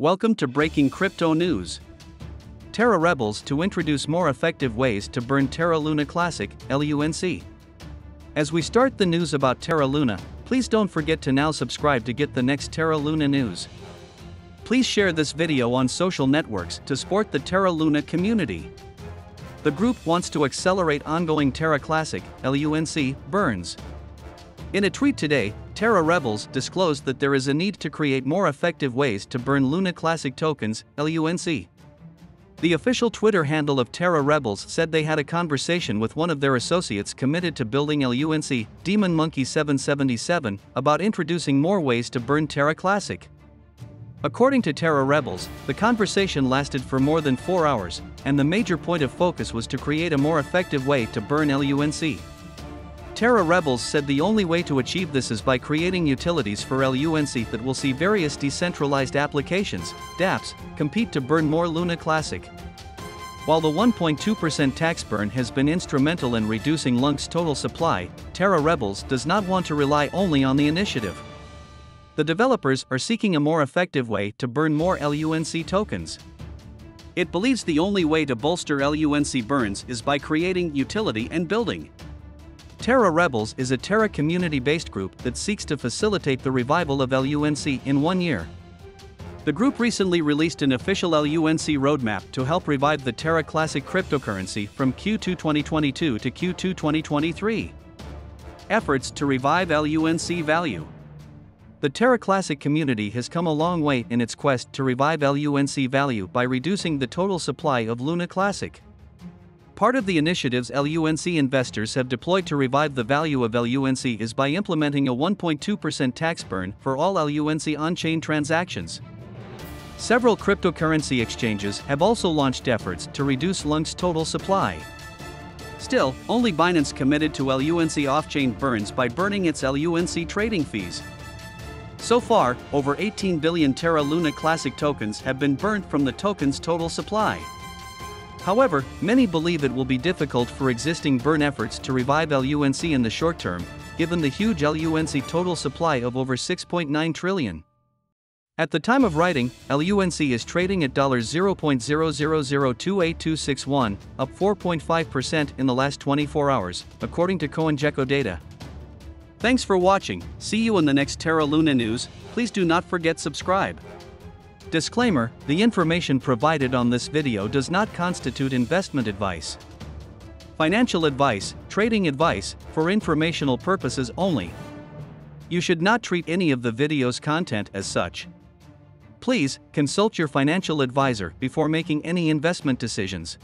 Welcome to Breaking Crypto News. Terra Rebels to introduce more effective ways to burn Terra Luna Classic, LUNC. As we start the news about Terra Luna, please don't forget to now subscribe to get the next Terra Luna news. Please share this video on social networks to support the Terra Luna community. The group wants to accelerate ongoing Terra Classic, LUNC, burns. In a tweet today, Terra Rebels disclosed that there is a need to create more effective ways to burn Luna Classic tokens, LUNC. The official Twitter handle of Terra Rebels said they had a conversation with one of their associates committed to building LUNC, Demon Monkey 777, about introducing more ways to burn Terra Classic. According to Terra Rebels, the conversation lasted for more than 4 hours, and the major point of focus was to create a more effective way to burn LUNC. Terra Rebels said the only way to achieve this is by creating utilities for LUNC that will see various decentralized applications, dApps, compete to burn more Luna Classic. While the 1.2% tax burn has been instrumental in reducing LUNC's total supply, Terra Rebels does not want to rely only on the initiative. The developers are seeking a more effective way to burn more LUNC tokens. It believes the only way to bolster LUNC burns is by creating utility and building. Terra Rebels is a Terra community-based group that seeks to facilitate the revival of LUNC in 1 year. The group recently released an official LUNC roadmap to help revive the Terra Classic cryptocurrency from Q2 2022 to Q2 2023. Efforts to revive LUNC value. The Terra Classic community has come a long way in its quest to revive LUNC value by reducing the total supply of Luna Classic. Part of the initiatives LUNC investors have deployed to revive the value of LUNC is by implementing a 1.2% tax burn for all LUNC on-chain transactions. Several cryptocurrency exchanges have also launched efforts to reduce LUNC's total supply. Still, only Binance committed to LUNC off-chain burns by burning its LUNC trading fees. So far, over 18 billion Terra Luna Classic tokens have been burned from the token's total supply. However, many believe it will be difficult for existing burn efforts to revive LUNC in the short term, given the huge LUNC total supply of over 6.9 trillion. At the time of writing, LUNC is trading at $0.000282261, up 4.5% in the last 24 hours, according to CoinGecko data. Thanks for watching. See you in the next Terra Luna news. Please do not forget subscribe. Disclaimer: the information provided on this video does not constitute investment advice, financial advice, trading advice, for informational purposes only. You should not treat any of the video's content as such. Please consult your financial advisor before making any investment decisions.